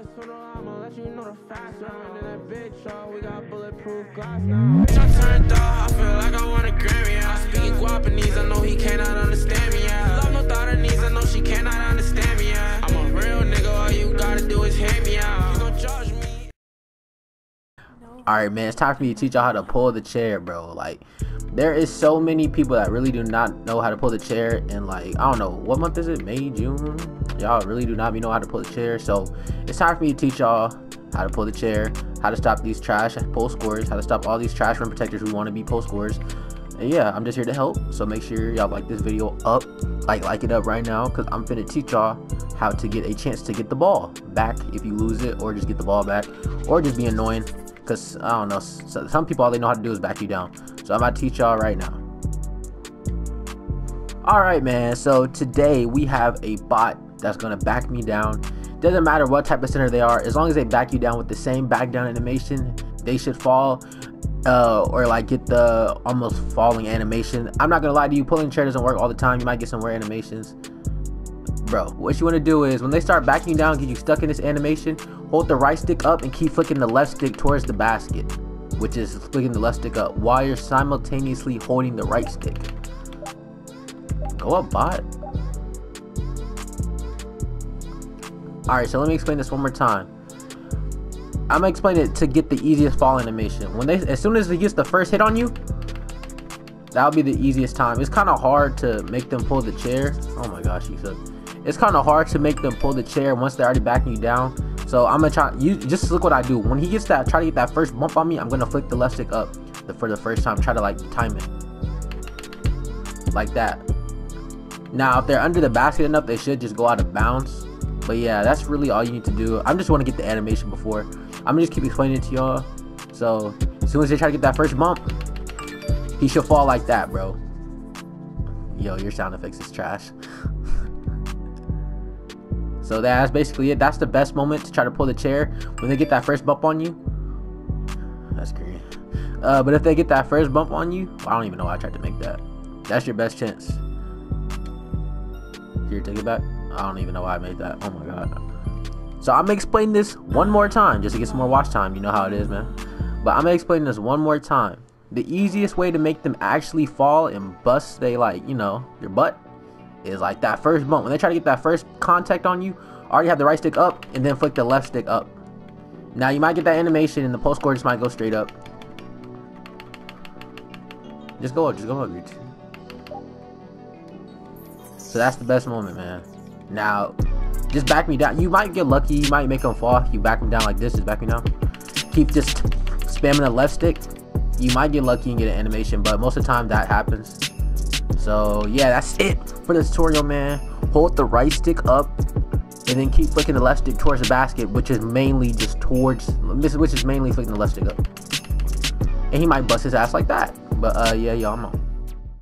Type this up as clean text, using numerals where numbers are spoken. That's what I'ma let you know the facts. Running that bitch, y'all. We got bulletproof glass now. Bitch, I turned off. I feel like I want a Grammy. Yeah. I speak Guapanese. I know he cannot understand me. Yeah. Love no Thotanese. I know she cannot understand me. Yeah. I'm a real nigga. All you gotta do is hear me out. You gon' judge me. Alright, man. It's time for me to teach y'all how to pull the chair, bro. Like, there is so many people that really do not know how to pull the chair. And, like, I don't know. What month is it? May, June? Y'all really do not know how to pull the chair, so it's time for me to teach y'all how to pull the chair, how to stop these trash post scorers, how to stop all these trash rim protectors who want to be post scorers. And yeah, I'm just here to help, so make sure y'all like this video up, like it up right now, because I'm finna teach y'all how to get a chance to get the ball back if you lose it, or just get the ball back, or just be annoying, because I don't know, some people all they know how to do is back you down. So I'm about to teach y'all right now. Alright, man, so today we have a bot that's gonna back me down. Doesn't matter what type of center they are, as long as they back you down with the same back down animation, they should fall, or like get the almost falling animation. I'm not gonna lie to you, pulling chair doesn't work all the time. You might get some weird animations, bro. What you want to do is when they start backing you down, get you stuck in this animation, hold the right stick up and keep flicking the left stick towards the basket, which is flicking the left stick up while you're simultaneously holding the right stick. Go up, bot. Alright, so let me explain this one more time. I'm gonna explain it to get the easiest fall animation. When they, as soon as they get the first hit on you, that'll be the easiest time. It's kind of hard to make them pull the chair. Oh my gosh, you suck. It's kind of hard to make them pull the chair once they're already backing you down. So I'm gonna try. You just look what I do. When he gets that, try to get that first bump on me. I'm gonna flick the left stick up for the first time. Try to like time it like that. Now, if they're under the basket enough, they should just go out of bounds. But yeah, that's really all you need to do. I just want to get the animation before. I'm just keep explaining it to y'all. So as soon as they try to get that first bump, he should fall like that, bro. Yo, your sound effects is trash. So that's basically it. That's the best moment to try to pull the chair. When they get that first bump on you. That's great. But if they get that first bump on you, I don't even know why I tried to make that. That's your best chance. Here, take it back. I don't even know why I made that. Oh my god. So I'm gonna explain this one more time just to get some more watch time. You know how it is, man. But I'm gonna explain this one more time. The easiest way to make them actually fall and bust they like, you know, your butt is like that first bump. When they try to get that first contact on you, already have the right stick up and then flick the left stick up. Now you might get that animation and the post score just might go straight up. Just go up, dude. So that's the best moment, man. Now, just back me down. You might get lucky. You might make them fall. You back them down like this. Just back me down. Keep just spamming the left stick. You might get lucky and get an animation, but most of the time that happens. So yeah, that's it for this tutorial, man. Hold the right stick up and then keep flicking the left stick towards the basket, which is mainly just towards. Which is mainly flicking the left stick up. And he might bust his ass like that. But yeah, y'all, I'm on.